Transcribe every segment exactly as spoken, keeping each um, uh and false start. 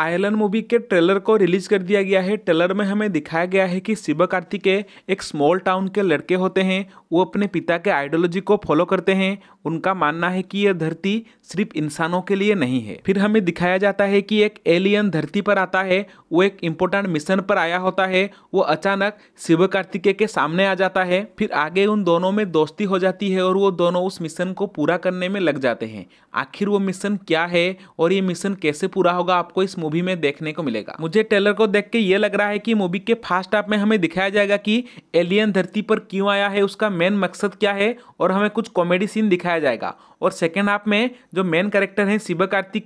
Ayalaan movie के trailer को release कर दिया गया है। ट्रेलर में हमें दिखाया गया है कि शिवा कार्तिक एक स्मॉल टाउन के लड़के होते हैं, वो अपने पिता के आइडियोलॉजी को फॉलो करते हैं। उनका मानना है कि यह धरती सिर्फ इंसानों के लिए नहीं है। फिर हमें दिखाया जाता है कि एक एलियन धरती पर आता है, वो एक इम्पोर्टेंट मिशन पर आया होता है। वो अचानक शिवा कार्तिक के सामने आ जाता है। फिर आगे उन दोनों में दोस्ती हो जाती है और वो दोनों उस मिशन को पूरा करने में लग जाते हैं। आखिर वो मिशन क्या है और ये मिशन कैसे पूरा होगा, आपको इस मूवी में देखने को मिलेगा। मुझे ट्रेलर को देख के ये लग रहा है कि मूवी के फर्स्ट हाफ में हमें दिखाया जाएगा कि एलियन धरती पर क्यों आया है, उसका मेन मकसद क्या है, और हमें कुछ कॉमेडी सीन दिखाया जाएगा। और सेकेंड हाफ में जो मेन कैरेक्टर हैं शिवा कार्तिक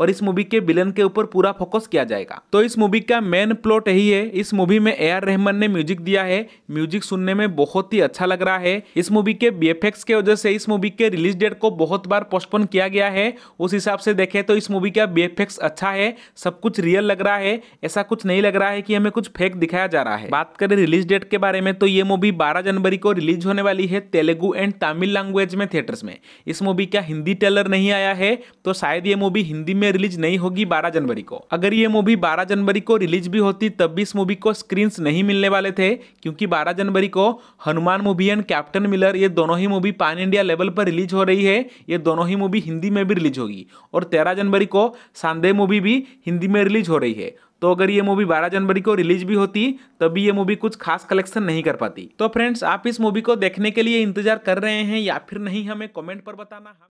और इस मूवी के विलन के ऊपर पूरा फोकस किया जाएगा। तो इस मूवी का मेन प्लॉट यही है। इस मूवी में ए आर रहमान ने म्यूजिक दिया है। म्यूजिक सुनने में बहुत ही अच्छा लग रहा है। इस मूवी के वी एफ एक्स के वजह से इस मूवी के रिलीज डेट को बहुत बार पोस्टपोन किया गया है। उस हिसाब से देखें तो इस मूवी का वी एफ एक्स अच्छा है, सब कुछ रियल लग रहा है, ऐसा कुछ नहीं लग रहा है कि हमें कुछ फेक दिखाया जा रहा है। बात करें रिलीज डेट के बारे में तो ये मूवी बारह जनवरी को रिलीज होने वाली है तेलुगु एंड तमिल लैंग्वेज में थिएटर्स में। इस मूवी का हिंदी ट्रेलर नहीं आया है तो शायद ये मूवी हिंदी में रिलीज नहीं होगी बारह जनवरी को। अगर ये मूवी बारह जनवरी को रिलीज भी होती तब भी इस मूवी को स्क्रीन्स नहीं मिलने वाले थे, क्योंकि बारह जनवरी को Hanuman movie and captain Miller ये दोनों ही मूवी पैन इंडिया लेवल पर रिलीज हो रही है। ये दोनों ही मूवी हिंदी में भी रिलीज होगी। और तेरह जनवरी को सैंडे मूवी भी हिंदी में रिलीज हो रही है। तो अगर ये मूवी बारह जनवरी को रिलीज भी होती तभी ये मूवी कुछ खास कलेक्शन नहीं कर पाती। तो फ्रेंड्स, आप इस मूवी को देखने के लिए इंतजार कर रहे हैं या फिर नहीं, हमें कमेंट पर बताना।